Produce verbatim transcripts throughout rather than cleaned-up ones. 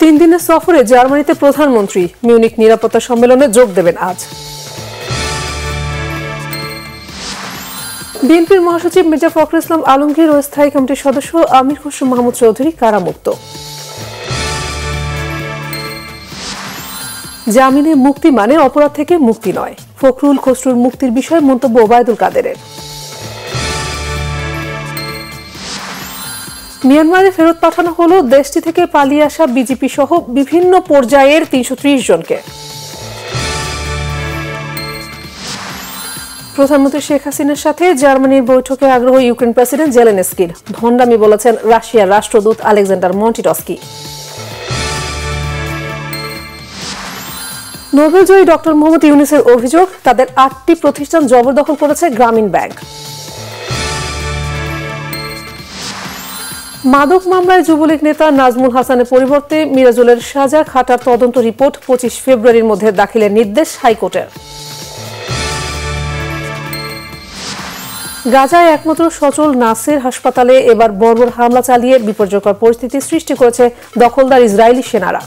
তিন দিনের সফরে জার্মানিতে প্রধানমন্ত্রী, মিউনিখ নিরাপত্তা সম্মেলনে যোগ দেবেন আজ। বিএনপির মহাসচিব মির্জা ফখরুল ইসলাম আলমগীর ও স্থায়ী কমিটির সদস্য আমির হোসেন মাহমুদ চৌধুরী কারামুক্ত। জামিনে মুক্তি মানে অপরাধ থেকে মুক্তি নয়, ফখরুল খসরুর মুক্তির বিষয়ে মন্তব্য ওবায়দুল কাদেরের। মিয়ানমারে ফেরত পাঠানো হলো দেশটি থেকে পালিয়ে আসা বিজেপি সহ বিভিন্ন পর্যায়ের তিনশো ত্রিশ জনকে। প্রধানমন্ত্রী শেখ হাসিনার সাথে জার্মানির বৈঠকে আগ্রহ ইউক্রেন প্রেসিডেন্ট জেলেনস্কির, ভণ্ডামি বলেছেন রাশিয়ার রাষ্ট্রদূত আলেকজান্ডার মন্টি ডস্কি। নোবেলজয়ী ডক্টর মোহাম্মদ ইউনুসের অভিযোগ, তাদের আটটি প্রতিষ্ঠান জবরদখল করেছে গ্রামীণ ব্যাংক। মাদক মামলায় যুবলীগ নেতা নাজমুল হাসানের পরিবর্তে মিরাজুলের সাজা খাটার তদন্ত রিপোর্ট পঁচিশ ফেব্রুয়ারির মধ্যে দাখিলের নির্দেশ হাইকোর্টের। গাজায় একমাত্র সচল নাসির হাসপাতালে এবার বর্বর হামলা চালিয়ে বিপর্যয়কর পরিস্থিতি সৃষ্টি করেছে দখলদার ইসরায়েলি সেনারা।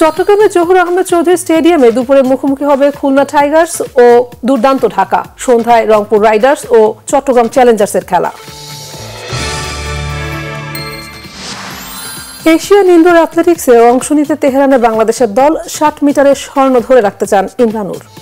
চট্টগ্রামের জহুর আহমেদ চৌধুরী স্টেডিয়ামে দুপুরে মুখোমুখি হবে খুলনা টাইগার্স ও দুর্দান্ত ঢাকা, সন্ধ্যায় রংপুর রাইডার্স ও চট্টগ্রাম চ্যালেঞ্জার্সের খেলা। এশিয়ান ইনডোর অ্যাথলেটিক্সে অংশ নিতে তেহরানে বাংলাদেশের দল ষাট মিটারে স্বর্ণ ধরে রাখতে চান ইমরানুর।